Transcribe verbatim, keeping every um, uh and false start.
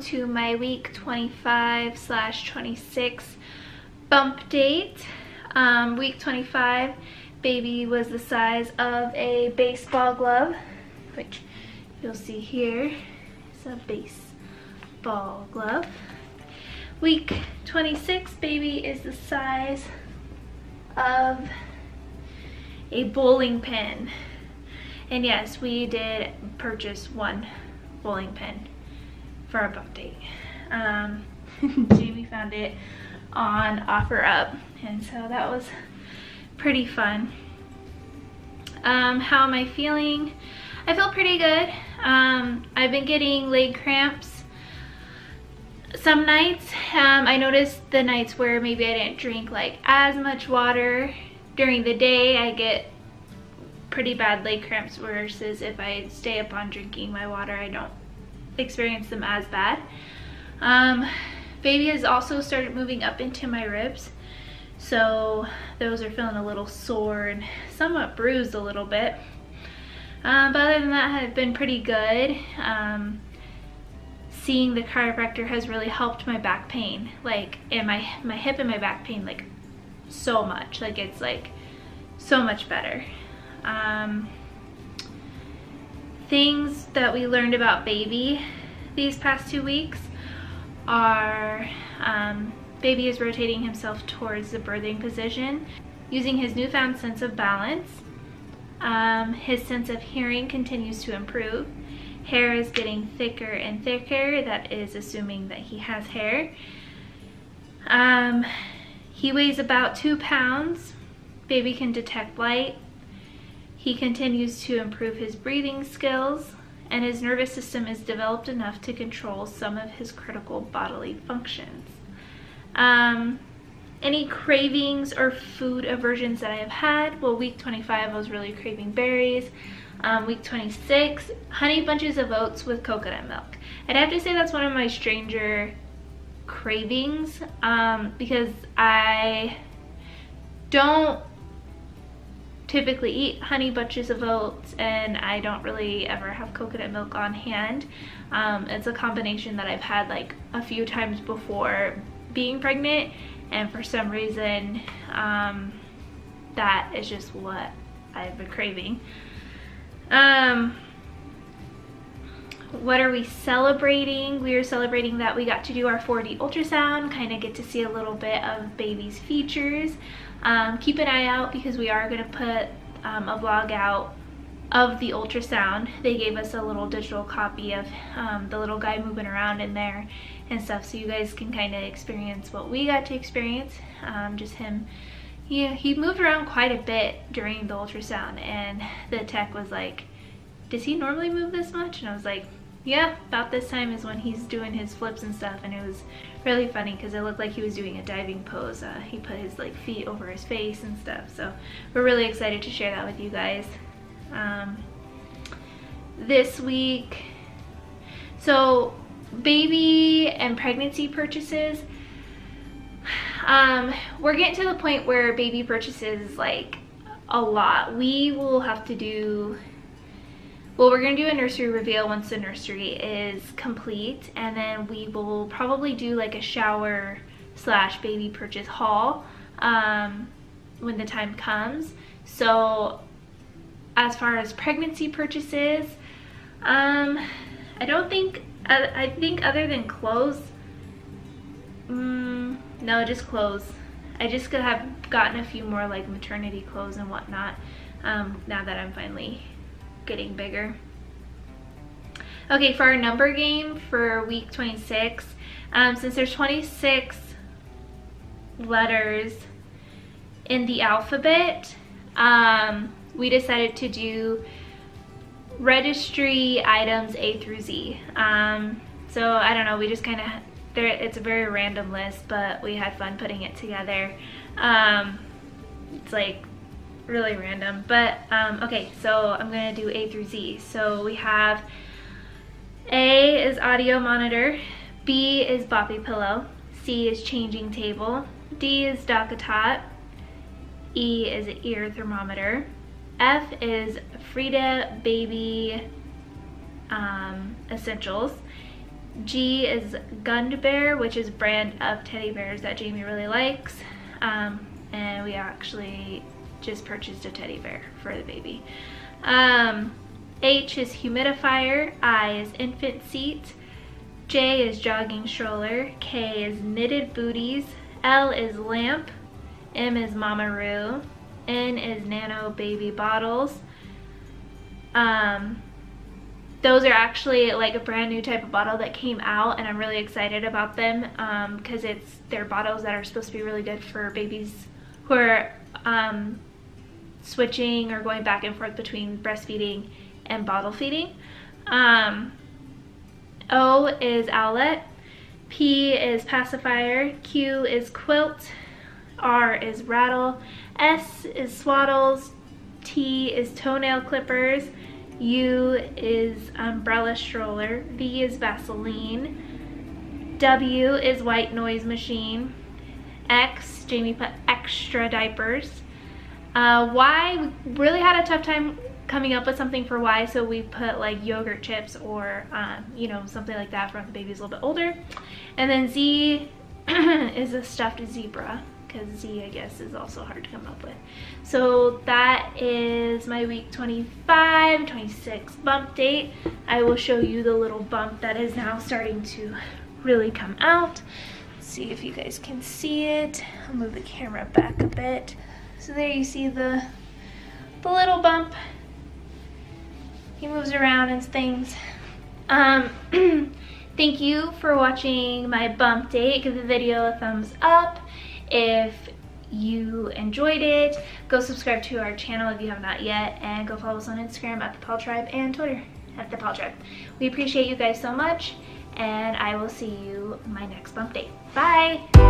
welcome to my week twenty-five slash twenty-six bump date. Um, week twenty-five, baby was the size of a baseball glove, which you'll see here. It's a baseball glove. Week twenty-six, baby is the size of a bowling pin. And yes, we did purchase one bowling pin for our bump date. Um, Jamie found it on OfferUp, and so that was pretty fun. Um, how am I feeling? I feel pretty good. Um, I've been getting leg cramps some nights. Um, I noticed the nights where maybe I didn't drink like as much water during the day, I get pretty bad leg cramps, versus if I stay up on drinking my water, I don't experience them as bad. Um, baby has also started moving up into my ribs, so those are feeling a little sore and somewhat bruised a little bit. Um, but other than that, I've been pretty good. Um, seeing the chiropractor has really helped my back pain, like and my my hip and my back pain, like so much. Like it's like so much better. Um, things that we learned about baby these past two weeks are um, baby is rotating himself towards the birthing position, using his newfound sense of balance. Um, his sense of hearing continues to improve. Hair is getting thicker and thicker. That is assuming that he has hair. Um, he weighs about two pounds. Baby can detect light. He continues to improve his breathing skills, and his nervous system is developed enough to control some of his critical bodily functions. Um, any cravings or food aversions that I have had, well, week twenty-five I was really craving berries. Um, week twenty-six, honey bunches of oats with coconut milk. I'd have to say that's one of my stranger cravings um, because I don't typically eat honey bunches of oats, and I don't really ever have coconut milk on hand. Um, it's a combination that I've had like a few times before being pregnant, and for some reason um, that is just what I've been craving. Um, what are we celebrating? We are celebrating that we got to do our four D ultrasound, kind of get to see a little bit of baby's features. Um, keep an eye out because we are going to put um, a vlog out of the ultrasound. They gave us a little digital copy of um, the little guy moving around in there and stuff, so you guys can kind of experience what we got to experience. Um, just him, you know, he moved around quite a bit during the ultrasound, and the tech was like, does he normally move this much? And I was like, yeah, about this time is when he's doing his flips and stuff. And it was really funny because it looked like he was doing a diving pose. Uh, he put his like feet over his face and stuff. So we're really excited to share that with you guys. Um, this week, so baby and pregnancy purchases. Um, we're getting to the point where baby purchases like a lot. We will have to do Well, we're going to do a nursery reveal once the nursery is complete, and then we will probably do like a shower slash baby purchase haul um, when the time comes. So as far as pregnancy purchases, um, I don't think, I, I think other than clothes, um, no, just clothes. I just could have gotten a few more like maternity clothes and whatnot um, now that I'm finally getting bigger. Okay, for our number game for week twenty-six, um, since there's twenty-six letters in the alphabet, um, we decided to do registry items A through Z. Um, so I don't know, we just kind of, it's a very random list, but we had fun putting it together. Um, it's like really random, but um, okay, so I'm gonna do A through Z. So we have A is audio monitor, B is boppy pillow, C is changing table, D is Docatot, E is ear thermometer, F is Frida Baby um, essentials, G is Gund Bear, which is a brand of teddy bears that Jamie really likes. Um, and we actually just purchased a teddy bear for the baby. Um, H is humidifier, I is infant seat, J is jogging stroller, K is knitted booties, L is lamp, M is Mama Roo, N is Nano baby bottles. Um, those are actually like a brand new type of bottle that came out, and I'm really excited about them because um, it's they're bottles that are supposed to be really good for babies who are um, switching or going back and forth between breastfeeding and bottle feeding. Um, O is Owlet, P is pacifier, Q is quilt, R is rattle, S is swaddles, T is toenail clippers, U is umbrella stroller, V is Vaseline, W is white noise machine, X, Jamie put extra diapers, uh, Y, we really had a tough time coming up with something for Y, so we put like yogurt chips or um, you know, something like that for the baby's a little bit older. And then Z is a stuffed zebra, because Z, I guess, is also hard to come up with. So that is my week twenty-five, twenty-six bump date. I will show you the little bump that is now starting to really come out. Let's see if you guys can see it. I'll move the camera back a bit. So there you see the, the little bump. He moves around and things. Um, thank you for watching my bump date. Give the video a thumbs up if you enjoyed it. Go subscribe to our channel if you have not yet, and go follow us on Instagram at the Paw Tribe and Twitter at the Paw Tribe. We appreciate you guys so much, and I will see you in my next bump date. Bye.